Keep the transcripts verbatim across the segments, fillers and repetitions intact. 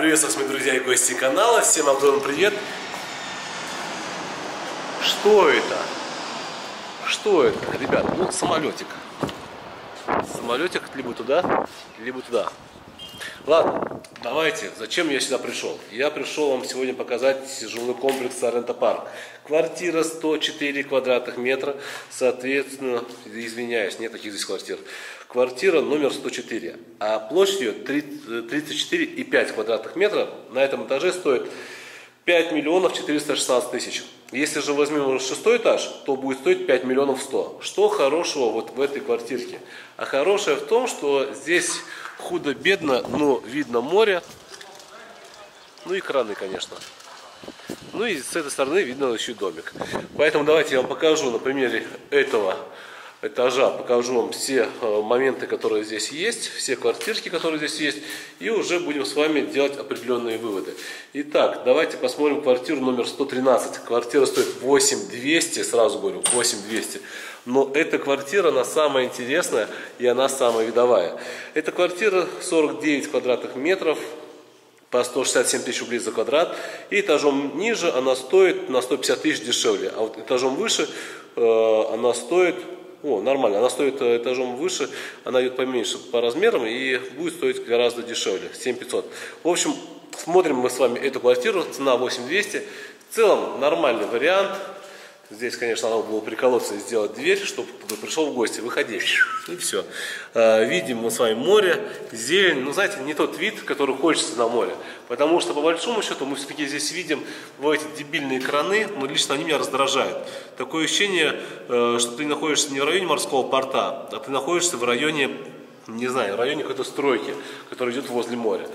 приветствую вас, мои друзья и гости канала. Всем обзором привет. Что это? Что это, ребят? Ну, самолетик. Самолетик либо туда, либо туда. Ладно, давайте. Зачем я сюда пришел? Я пришел вам сегодня показать жилой комплекс Сорренто Парк. Квартира сто четыре квадратных метра. Соответственно, извиняюсь, нет таких здесь квартир. Квартира номер сто четыре. А площадь ее тридцать четыре и пять квадратных метра. На этом этаже стоит пять миллионов четыреста шестнадцать тысяч. Если же возьмем шестой этаж, то будет стоить пять миллионов сто. Что хорошего вот в этой квартирке? А хорошее в том, что здесь худо-бедно, но видно море. Ну и краны, конечно. Ну и с этой стороны видно еще и домик. Поэтому давайте я вам покажу на примере этого этажа. Покажу вам все моменты, которые здесь есть. Все квартирки, которые здесь есть. И уже будем с вами делать определенные выводы. Итак, давайте посмотрим квартиру номер сто тринадцать. Квартира стоит восемь двести. Сразу говорю, восемь двести. Но эта квартира, она самая интересная и она самая видовая. Эта квартира сорок девять квадратных метров по сто шестьдесят семь тысяч рублей за квадрат. И этажом ниже она стоит на сто пятьдесят тысяч дешевле. А вот этажом выше э, она стоит... О, нормально, она стоит этажом выше, она идет поменьше по размерам и будет стоить гораздо дешевле, семь пятьсот. В общем, смотрим мы с вами эту квартиру, цена восемь двести. В целом нормальный вариант. Здесь, конечно, надо было приколоться и сделать дверь, чтобы пришел в гости, выходи, и все. Видим мы с вами море, зелень, ну, знаете, не тот вид, который хочется на море. Потому что, по большому счету, мы все-таки здесь видим вот эти дебильные краны, но лично они меня раздражают. Такое ощущение, что ты находишься не в районе морского порта, а ты находишься в районе, не знаю, в районе какой-то стройки, которая идет возле моря.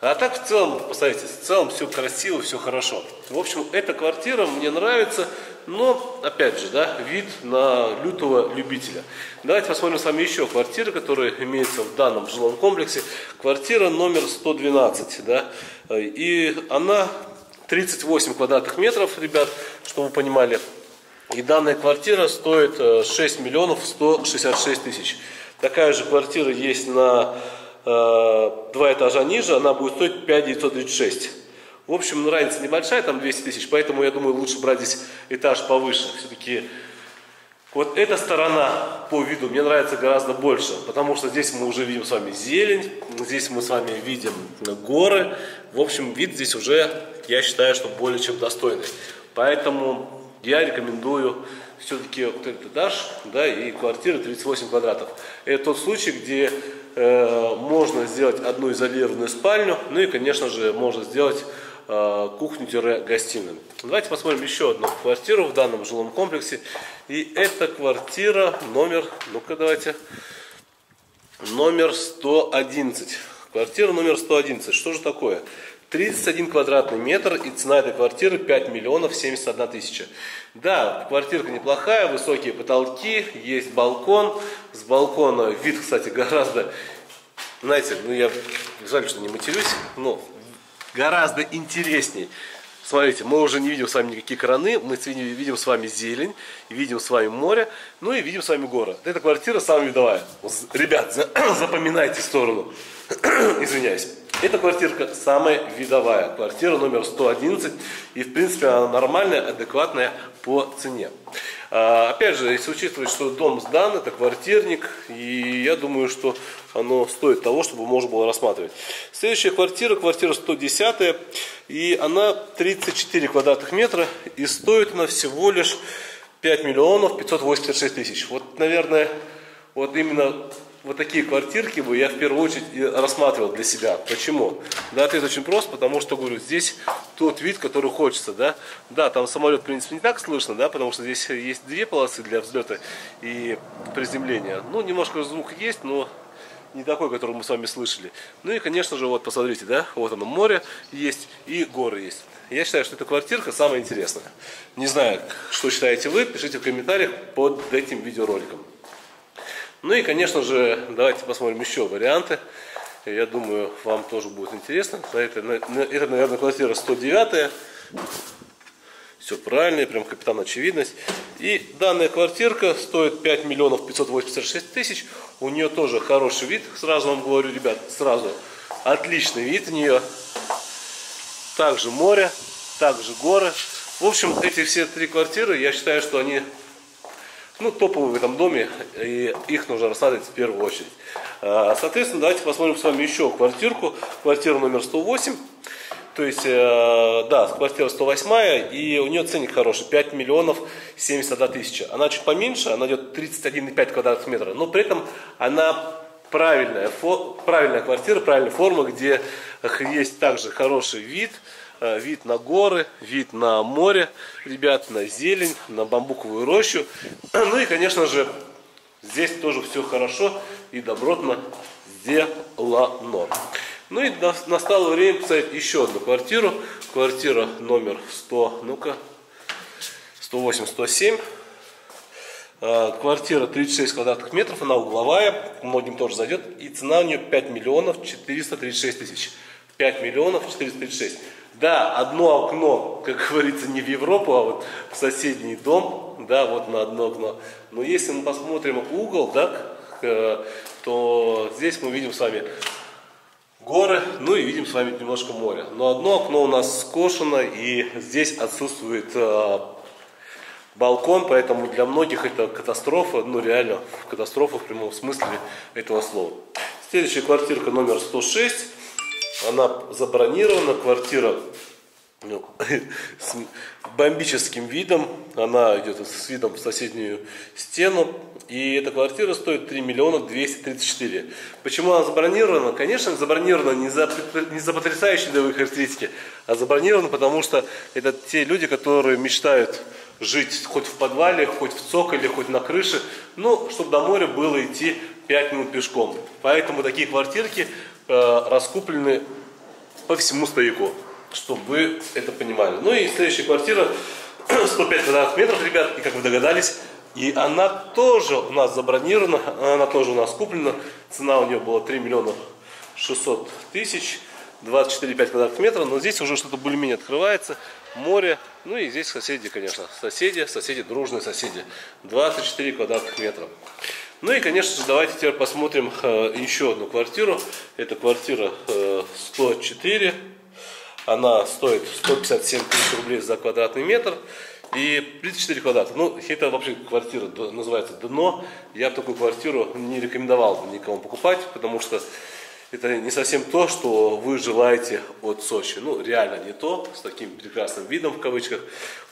А так в целом, посмотрите, в целом все красиво, все хорошо. В общем, эта квартира мне нравится, но, опять же, да, вид на лютого любителя. Давайте посмотрим с вами еще квартиры, которые имеются в данном жилом комплексе. Квартира номер сто двенадцать, да, и она тридцать восемь квадратных метров, ребят, чтобы вы понимали. И данная квартира стоит шесть миллионов сто шестьдесят шесть тысяч. Такая же квартира есть на... два этажа ниже, она будет стоить пять девятьсот тридцать шесть. В общем, разница небольшая, там двести тысяч, поэтому я думаю, лучше брать здесь этаж повыше. Все-таки вот эта сторона по виду мне нравится гораздо больше, потому что здесь мы уже видим с вами зелень, здесь мы с вами видим горы. В общем, вид здесь уже, я считаю, что более чем достойный. Поэтому я рекомендую все-таки вот этот этаж, да, и квартира тридцать восемь квадратов. Это тот случай, где э, можно сделать одну изолированную спальню, ну и, конечно же, можно сделать э, кухню-гостиную. Давайте посмотрим еще одну квартиру в данном жилом комплексе. И это квартира номер, ну-ка давайте, номер сто одиннадцать. Квартира номер сто одиннадцать. Что же такое? тридцать один квадратный метр, и цена этой квартиры пять миллионов семьдесят одна тысяча. Да, квартирка неплохая, высокие потолки, есть балкон. С балкона вид, кстати, гораздо, знаете, ну я жаль, что не матерюсь, но гораздо интересней. Смотрите, мы уже не видим с вами никакие краны, мы видим с вами зелень, видим с вами море, ну и видим с вами горы. Эта квартира самая видовая. Ребят, запоминайте сторону. Извиняюсь. Эта квартирка самая видовая, квартира номер сто одиннадцать, и в принципе она нормальная, адекватная по цене. А, опять же, если учитывать, что дом сдан, это квартирник, и я думаю, что оно стоит того, чтобы можно было рассматривать. Следующая квартира, квартира сто десять, и она тридцать четыре квадратных метра, и стоит она всего лишь пять миллионов пятьсот восемьдесят шесть тысяч. Вот, наверное, вот именно... Вот такие квартирки бы я в первую очередь и рассматривал для себя. Почему? Да, ответ очень прост, потому что, говорю, здесь тот вид, который хочется, да. Да, там самолет, в принципе, не так слышно, да, потому что здесь есть две полосы для взлета и приземления. Ну, немножко звук есть, но не такой, который мы с вами слышали. Ну и, конечно же, вот, посмотрите, да, вот оно, море есть и горы есть. Я считаю, что эта квартирка самая интересная. Не знаю, что считаете вы, пишите в комментариях под этим видеороликом. Ну и, конечно же, давайте посмотрим еще варианты. Я думаю, вам тоже будет интересно. Это, это наверное, квартира сто девять. Все правильно, прям капитан очевидность. И данная квартирка стоит пять миллионов пятьсот восемьдесят шесть тысяч. У нее тоже хороший вид, сразу вам говорю, ребят, сразу отличный вид у нее. также море, также горы. В общем, эти все три квартиры, я считаю, что они ну, топовые в этом доме, и их нужно рассматривать в первую очередь. Соответственно, давайте посмотрим с вами еще квартирку, квартиру номер сто восемь. То есть, да, квартира сто восемь, и у нее ценник хороший, пять миллионов семьдесят одна тысяча. Она чуть поменьше, она идет тридцать один и пять квадратных метра, но при этом она правильная, правильная квартира, правильная форма, где есть также хороший вид, вид на горы, вид на море, ребят, на зелень, на бамбуковую рощу. Ну и, конечно же, здесь тоже все хорошо и добротно сделано. Ну и настало время посмотреть еще одну квартиру. Квартира номер сто, ну-ка, сто восемь сто семь. Квартира тридцать шесть квадратных метров, она угловая, многим тоже зайдет. И цена у нее пять миллионов четыреста тридцать шесть тысяч. пять миллионов четыреста тридцать шесть. Да, одно окно, как говорится, не в Европу, а вот в соседний дом. Да, вот на одно окно. Но если мы посмотрим угол, да, то здесь мы видим с вами горы, ну и видим с вами немножко моря. Но одно окно у нас скошено, и здесь отсутствует э, балкон, поэтому для многих это катастрофа, ну реально катастрофа в прямом смысле этого слова. Следующая квартирка номер сто шесть, она забронирована, квартира ну, с бомбическим видом, она идет с видом в соседнюю стену. И эта квартира стоит три миллиона двести тридцать четыре. Почему она забронирована? Конечно, забронирована не за, не за потрясающие деловые характеристики, а забронирована, потому что это те люди, которые мечтают жить хоть в подвале, хоть в цоколе, хоть на крыше, но чтобы до моря было идти пять минут пешком. Поэтому такие квартирки э, раскуплены по всему стояку, чтобы вы это понимали. Ну и следующая квартира сто пять квадратных метров, ребят, и как вы догадались, и она тоже у нас забронирована, она тоже у нас куплена. Цена у нее была три миллиона шестьсот тысяч, двадцать четыре и пять квадратных метра. Но здесь уже что-то более-менее открывается. Море, ну и здесь соседи, конечно. Соседи, соседи, дружные соседи. двадцать четыре квадратных метра. Ну и, конечно же, давайте теперь посмотрим э, еще одну квартиру. Это квартира э, сто четыре. Она стоит сто пятьдесят семь тысяч рублей за квадратный метр. И тридцать четыре квадрата. Ну, это вообще квартира называется дно. Я бы такую квартиру не рекомендовал никому покупать, потому что это не совсем то, что вы желаете от Сочи. Ну, реально не то, с таким прекрасным видом в кавычках.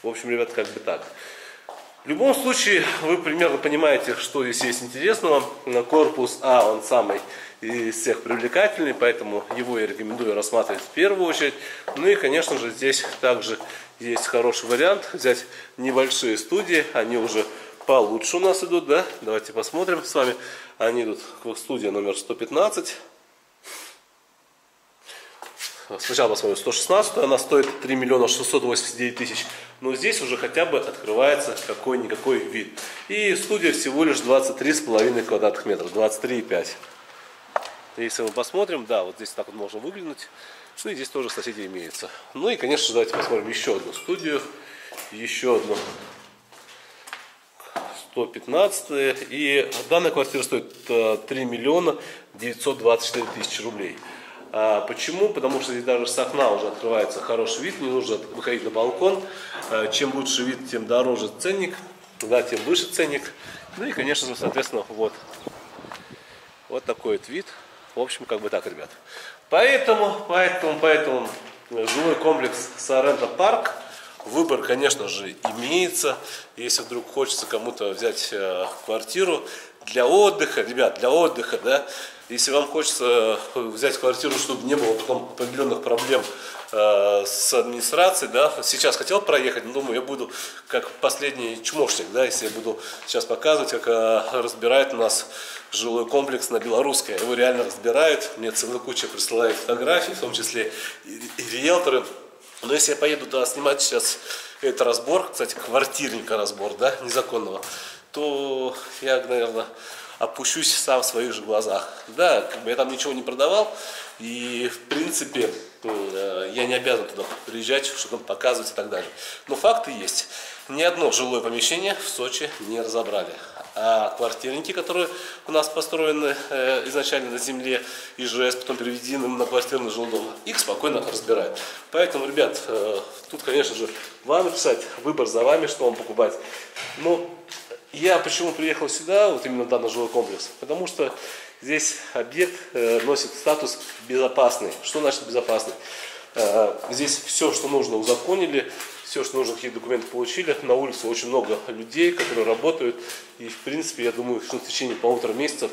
В общем, ребят, как бы так. В любом случае, вы примерно понимаете, что здесь есть интересного. Корпус А, он самый из всех привлекательный, поэтому его я рекомендую рассматривать в первую очередь. Ну и, конечно же, здесь также есть хороший вариант взять небольшие студии. Они уже получше у нас идут, да? Давайте посмотрим с вами. Они идут в студию номер сто пятнадцать. Сначала посмотрим сто шестнадцать, она стоит три миллиона шестьсот восемьдесят девять тысяч. Но здесь уже хотя бы открывается какой-никакой вид. И студия всего лишь двадцать три и пять квадратных метров, двадцать три и пять. Если мы посмотрим, да, вот здесь так вот можно выглянуть. Ну и здесь тоже соседи имеются. Ну и, конечно же, давайте посмотрим еще одну студию. Еще одну. сто пятнадцать. И данная квартира стоит три миллиона девятьсот двадцать четыре тысячи рублей. Почему? Потому что здесь даже с окна уже открывается хороший вид, не нужно выходить на балкон. Чем лучше вид, тем дороже ценник, да, тем выше ценник. Ну и, конечно же, соответственно, вот, вот такой вот вид. В общем, как бы так, ребят. Поэтому, поэтому, поэтому жилой комплекс Сорренто Парк. Выбор, конечно же, имеется. Если вдруг хочется кому-то взять квартиру для отдыха, ребят, для отдыха, да. Если вам хочется взять квартиру, чтобы не было потом определенных проблем э, с администрацией, да, сейчас хотел проехать, но думаю, я буду как последний чмошник, да, если я буду сейчас показывать, как э, разбирает у нас жилой комплекс на Белорусской. Его реально разбирают, мне целая куча присылают фотографий, в том числе и, и риэлторы. Но если я поеду туда снимать сейчас этот разбор, кстати, квартирника разбор, да, незаконного, то я, наверное, опущусь сам в своих же глазах. Да, как бы я там ничего не продавал, и в принципе я не обязан туда приезжать, что-то показывать и так далее. Но факты есть. Ни одно жилое помещение в Сочи не разобрали. а квартирники, которые у нас построены э, изначально на земле, и ЖС, потом переведены на квартирный жилой дом, их спокойно разбирают. Поэтому, ребят, э, тут, конечно же, вам решать, выбор за вами, что вам покупать. Но я почему приехал сюда, вот именно в данный жилой комплекс, потому что здесь объект э, носит статус безопасный. Что значит безопасный? Э, здесь все, что нужно, узаконили. Все, что нужно, какие документы получили. На улице очень много людей, которые работают. И, в принципе, я думаю, что в течение полутора месяцев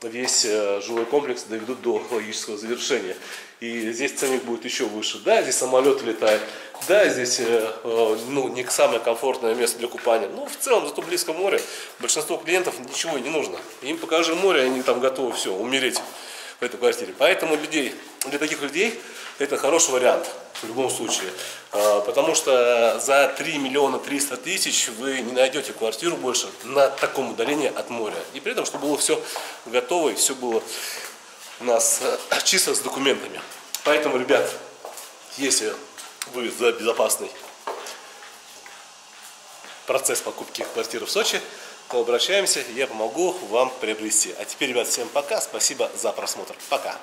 весь э, жилой комплекс доведут до логического завершения. И здесь ценник будет еще выше. Да, здесь самолеты летают. Да, здесь э, э, ну, не самое комфортное место для купания. Но в целом, зато близко море. Большинству клиентов ничего не нужно. Им покажи море, они там готовы все, умереть в этой квартире. Поэтому людей, для таких людей это хороший вариант. В любом случае, потому что за три миллиона триста тысяч вы не найдете квартиру больше на таком удалении от моря. И при этом, чтобы было все готово и все было у нас чисто с документами. Поэтому, ребят, если вы за безопасный процесс покупки квартиры в Сочи, то обращаемся, я помогу вам приобрести. А теперь, ребят, всем пока, спасибо за просмотр, пока!